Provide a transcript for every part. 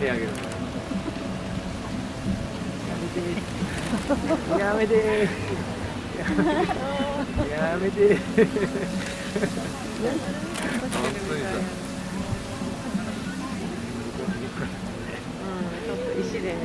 手あげる。やめてー。やめてー。やめてー。本当にさ。うん、ちょっと石でね。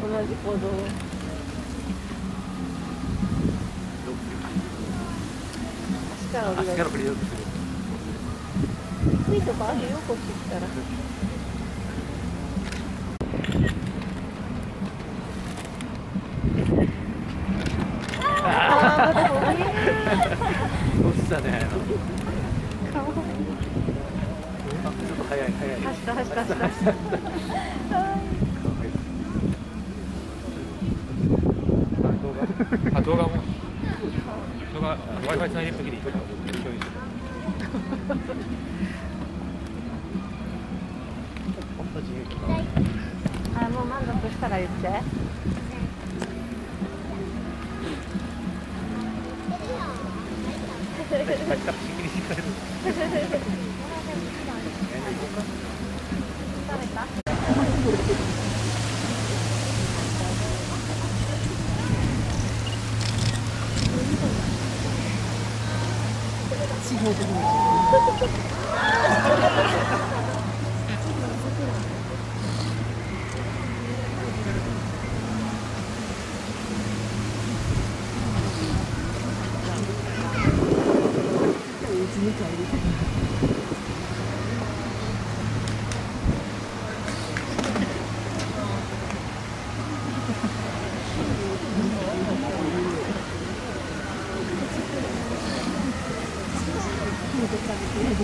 同じ行動。足から振りようとする。ついとかあるよ、こっち来たら。あ落ちたね。かわいい。ちょっと早い早い。走った走った走った。あ、動画も。動画、WiFi つないでるときに。あ、もう満足したら言って。ど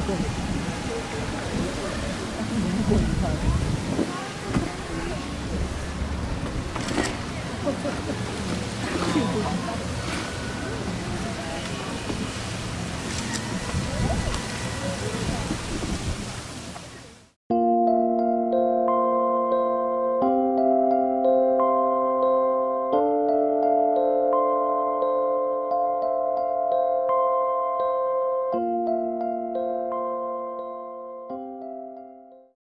こに行ったの？